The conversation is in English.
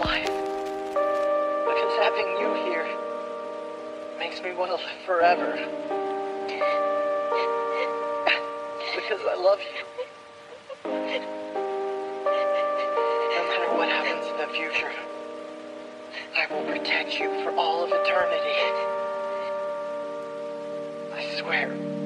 life. Because having you here makes me want to live forever. Because I love you. No matter what happens in the future, I will protect you for all of eternity. I swear.